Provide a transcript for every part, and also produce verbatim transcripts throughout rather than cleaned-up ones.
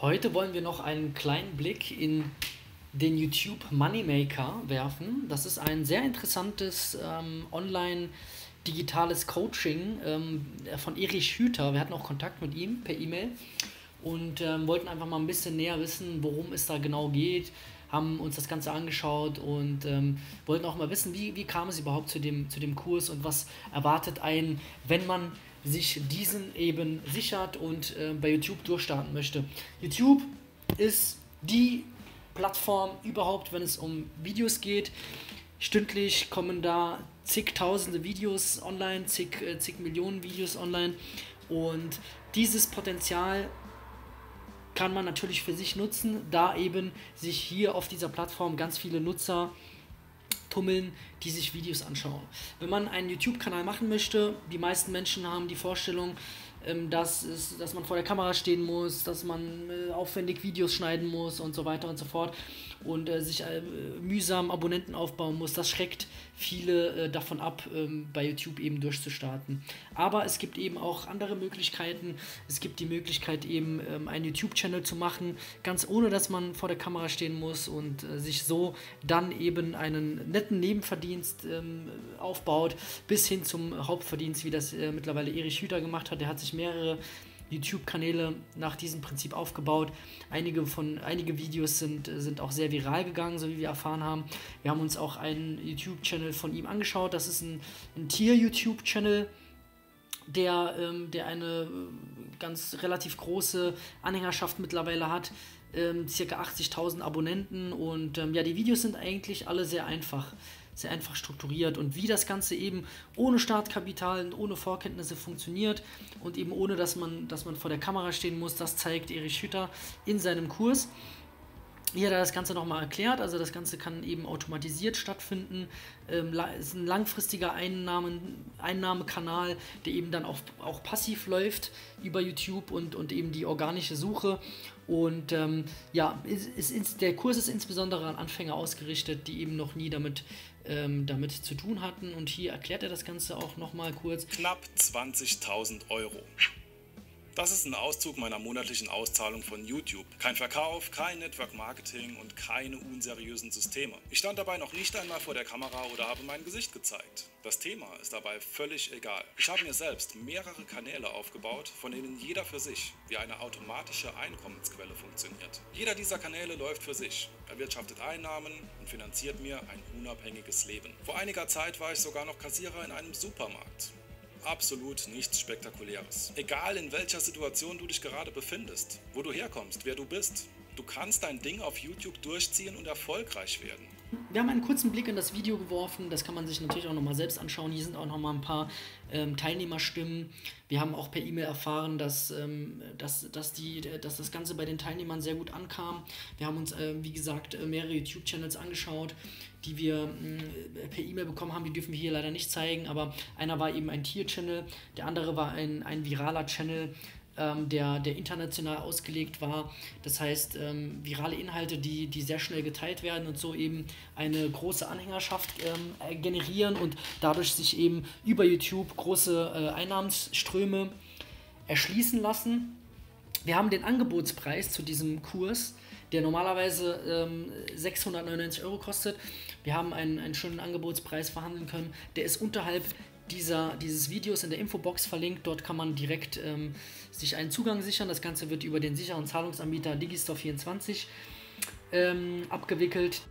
Heute wollen wir noch einen kleinen Blick in den YouTube Moneymaker werfen. Das ist ein sehr interessantes ähm, online-digitales Coaching ähm, von Erich Hüther. Wir hatten auch Kontakt mit ihm per E-Mail und ähm, wollten einfach mal ein bisschen näher wissen, worum es da genau geht, haben uns das Ganze angeschaut und ähm, wollten auch mal wissen, wie, wie kam es überhaupt zu dem, zu dem Kurs und was erwartet einen, wenn man sich diesen eben sichert und äh, bei YouTube durchstarten möchte. YouTube ist die Plattform überhaupt, wenn es um Videos geht. Stündlich kommen da zigtausende Videos online, zig, äh, zig Millionen Videos online und dieses Potenzial kann man natürlich für sich nutzen, da eben sich hier auf dieser Plattform ganz viele Nutzer tummeln, die sich Videos anschauen. Wenn man einen YouTube-Kanal machen möchte, die meisten Menschen haben die Vorstellung, dass, es, dass man vor der Kamera stehen muss, dass man aufwendig Videos schneiden muss und so weiter und so fort und sich mühsam Abonnenten aufbauen muss. Das schreckt viele davon ab, bei YouTube eben durchzustarten. Aber es gibt eben auch andere Möglichkeiten. Es gibt die Möglichkeit, eben einen YouTube-Channel zu machen, ganz ohne, dass man vor der Kamera stehen muss und sich so dann eben einen netten Nebenverdienst aufbaut, bis hin zum Hauptverdienst, wie das mittlerweile Erich Hüther gemacht hat. Der hat sich mehrere YouTube-Kanäle nach diesem Prinzip aufgebaut. Einige von einige Videos sind, sind auch sehr viral gegangen, so wie wir erfahren haben. Wir haben uns auch einen YouTube-Channel von ihm angeschaut. Das ist ein, ein Tier-YouTube-Channel, der, ähm, der eine ganz relativ große Anhängerschaft mittlerweile hat. Ähm, circa achtzigtausend Abonnenten und ähm, ja, die Videos sind eigentlich alle sehr einfach. Sehr einfach strukturiert und wie das Ganze eben ohne Startkapital und ohne Vorkenntnisse funktioniert und eben ohne, dass man, dass man vor der Kamera stehen muss, das zeigt Erich Hüther in seinem Kurs. Hier hat er das Ganze nochmal erklärt, also das Ganze kann eben automatisiert stattfinden, ähm, ist ein langfristiger Einnahmen, Einnahmekanal, der eben dann auch, auch passiv läuft über YouTube und, und eben die organische Suche. Und ähm, ja, ist, ist, der Kurs ist insbesondere an Anfänger ausgerichtet, die eben noch nie damit, ähm, damit zu tun hatten. Und hier erklärt er das Ganze auch nochmal kurz. Knapp zwanzigtausend Euro. Das ist ein Auszug meiner monatlichen Auszahlung von YouTube. Kein Verkauf, kein Network Marketing und keine unseriösen Systeme. Ich stand dabei noch nicht einmal vor der Kamera oder habe mein Gesicht gezeigt. Das Thema ist dabei völlig egal. Ich habe mir selbst mehrere Kanäle aufgebaut, von denen jeder für sich wie eine automatische Einkommensquelle funktioniert. Jeder dieser Kanäle läuft für sich, erwirtschaftet Einnahmen und finanziert mir ein unabhängiges Leben. Vor einiger Zeit war ich sogar noch Kassierer in einem Supermarkt. Absolut nichts Spektakuläres. Egal in welcher Situation du dich gerade befindest, wo du herkommst, wer du bist, du kannst dein Ding auf YouTube durchziehen und erfolgreich werden. Wir haben einen kurzen Blick in das Video geworfen, das kann man sich natürlich auch nochmal selbst anschauen. Hier sind auch nochmal ein paar ähm, Teilnehmerstimmen. Wir haben auch per E-Mail erfahren, dass, ähm, dass, dass, die, dass das Ganze bei den Teilnehmern sehr gut ankam. Wir haben uns, äh, wie gesagt, mehrere YouTube-Channels angeschaut, die wir mh, per E-Mail bekommen haben. Die dürfen wir hier leider nicht zeigen, aber einer war eben ein Tier-Channel, der andere war ein, ein viraler Channel, Ähm, der, der international ausgelegt war. Das heißt, ähm, virale Inhalte, die, die sehr schnell geteilt werden und so eben eine große Anhängerschaft ähm, generieren und dadurch sich eben über YouTube große äh, Einnahmenströme erschließen lassen. Wir haben den Angebotspreis zu diesem Kurs, der normalerweise ähm, sechshundertneunundneunzig Euro kostet. Wir haben einen, einen schönen Angebotspreis verhandeln können. Der ist unterhalb Dieser, dieses Videos in der Infobox verlinkt. Dort kann man direkt ähm, sich einen Zugang sichern. Das Ganze wird über den sicheren Zahlungsanbieter Digistore vierundzwanzig ähm, abgewickelt.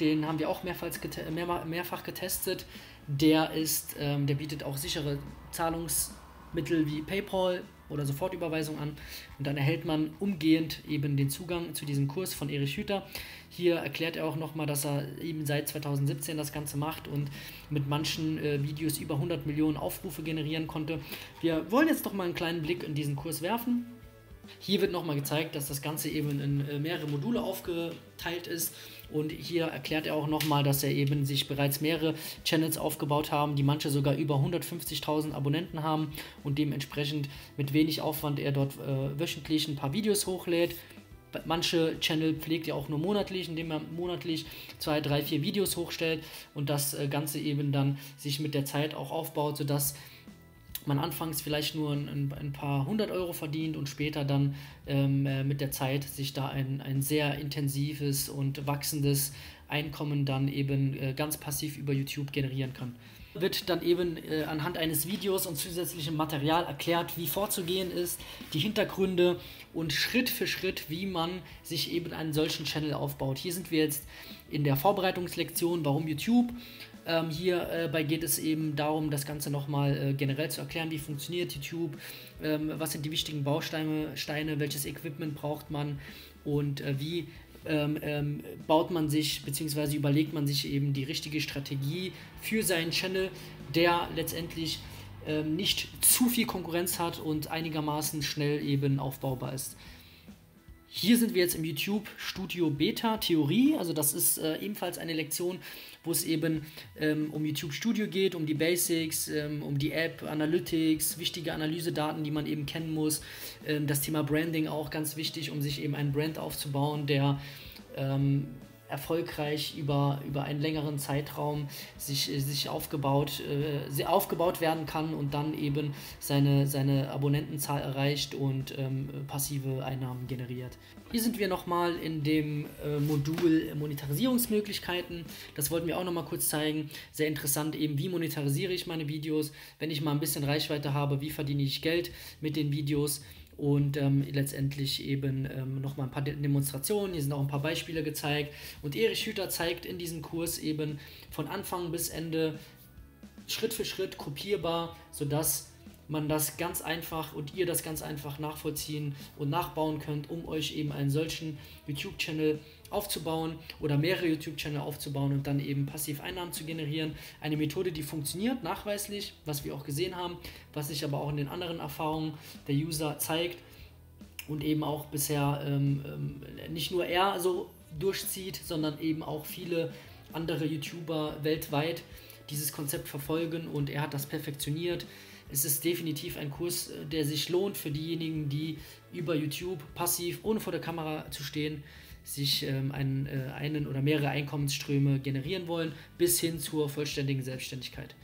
Den haben wir auch mehrfach, gete mehr, mehrfach getestet. Der, ist, ähm, der bietet auch sichere Zahlungsmittel wie PayPal oder Sofortüberweisung an und dann erhält man umgehend eben den Zugang zu diesem Kurs von Erich Hüther. Hier erklärt er auch nochmal, dass er eben seit zweitausendsiebzehn das Ganze macht und mit manchen äh, Videos über hundert Millionen Aufrufe generieren konnte. Wir wollen jetzt noch mal einen kleinen Blick in diesen Kurs werfen. Hier wird nochmal gezeigt, dass das Ganze eben in äh, mehrere Module aufgeteilt ist und hier erklärt er auch nochmal, dass er eben sich bereits mehrere Channels aufgebaut haben, die manche sogar über hundertfünfzigtausend Abonnenten haben und dementsprechend mit wenig Aufwand er dort äh, wöchentlich ein paar Videos hochlädt. Manche Channel pflegt ja auch nur monatlich, indem man monatlich zwei, drei, vier Videos hochstellt und das Ganze eben dann sich mit der Zeit auch aufbaut, sodass man anfangs vielleicht nur ein, ein paar hundert Euro verdient und später dann ähm, mit der Zeit sich da ein, ein sehr intensives und wachsendes Einkommen dann eben äh, ganz passiv über YouTube generieren kann. Wird dann eben äh, anhand eines Videos und zusätzlichem Material erklärt, wie vorzugehen ist, die Hintergründe und Schritt für Schritt, wie man sich eben einen solchen Channel aufbaut. Hier sind wir jetzt in der Vorbereitungslektion, warum YouTube. Ähm, hierbei geht es eben darum, das Ganze nochmal äh, generell zu erklären, wie funktioniert YouTube, ähm, was sind die wichtigen Bausteine, Steine, welches Equipment braucht man und äh, wie ähm, ähm, baut man sich bzw. überlegt man sich eben die richtige Strategie für seinen Channel, der letztendlich ähm, nicht zu viel Konkurrenz hat und einigermaßen schnell eben aufbaubar ist. Hier sind wir jetzt im YouTube Studio Beta Theorie, also das ist äh, ebenfalls eine Lektion, wo es eben ähm, um YouTube Studio geht, um die Basics, ähm, um die App, Analytics, wichtige Analysedaten, die man eben kennen muss, ähm, das Thema Branding auch ganz wichtig, um sich eben einen Brand aufzubauen, der ähm, erfolgreich über, über einen längeren Zeitraum sich, sich aufgebaut, äh, aufgebaut werden kann und dann eben seine, seine Abonnentenzahl erreicht und ähm, passive Einnahmen generiert. Hier sind wir nochmal in dem äh, Modul Monetarisierungsmöglichkeiten. Das wollten wir auch nochmal kurz zeigen. Sehr interessant eben, wie monetarisiere ich meine Videos, wenn ich mal ein bisschen Reichweite habe, wie verdiene ich Geld mit den Videos. Und ähm, letztendlich eben ähm, nochmal ein paar Demonstrationen, hier sind auch ein paar Beispiele gezeigt. Und Erich Hüther zeigt in diesem Kurs eben von Anfang bis Ende Schritt für Schritt kopierbar, sodass man das ganz einfach und ihr das ganz einfach nachvollziehen und nachbauen könnt, um euch eben einen solchen YouTube-Channel aufzubauen oder mehrere YouTube-Channel aufzubauen und dann eben passiv Einnahmen zu generieren. Eine Methode, die funktioniert, nachweislich, was wir auch gesehen haben, was sich aber auch in den anderen Erfahrungen der User zeigt und eben auch bisher ähm, nicht nur er so durchzieht, sondern eben auch viele andere YouTuber weltweit dieses Konzept verfolgen und er hat das perfektioniert. Es ist definitiv ein Kurs, der sich lohnt für diejenigen, die über YouTube passiv, ohne vor der Kamera zu stehen, sich ähm, einen, äh, einen oder mehrere Einkommensströme generieren wollen, bis hin zur vollständigen Selbstständigkeit.